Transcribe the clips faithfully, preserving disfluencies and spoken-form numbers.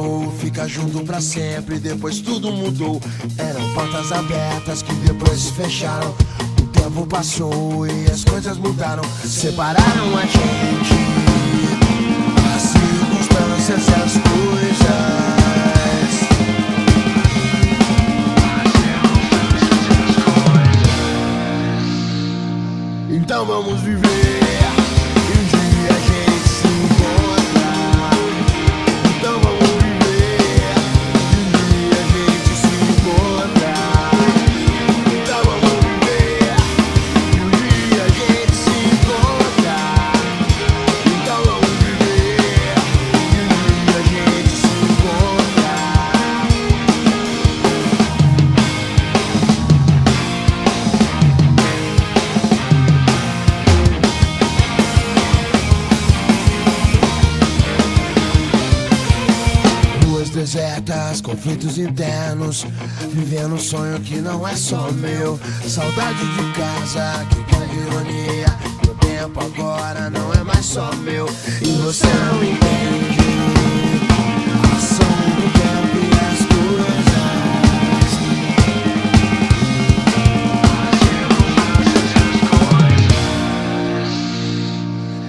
tentou ficar junto pra sempre, depois tudo mudou. Eram portas abertas que depois se fecharam. O tempo passou e as coisas mudaram, separaram a gente. As circunstâncias e as coisas. Então vamos viver e um dia a gente se encontrar. Então vamos viver e um dia a gente se encontrar. Então vamos viver e um dia a gente se encontrar. Então vamos viver e um dia a gente se encontrar. Desertas, conflitos internos, vivendo um sonho que não é só meu. Saudade de casa, que grande ironia, meu tempo agora não é mais só meu. E você não entende a ação do tempo e as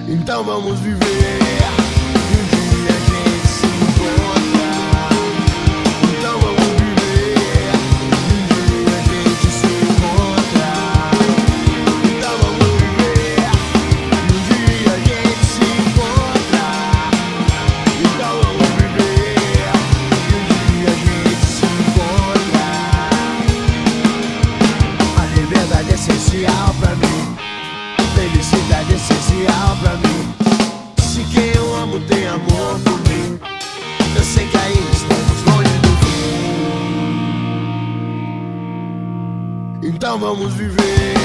coisas. Então vamos viver. Felicidade essencial pra mim. Se quem eu amo tem amor por mim, eu sei que ainda estamos longe do fim. Então vamos viver.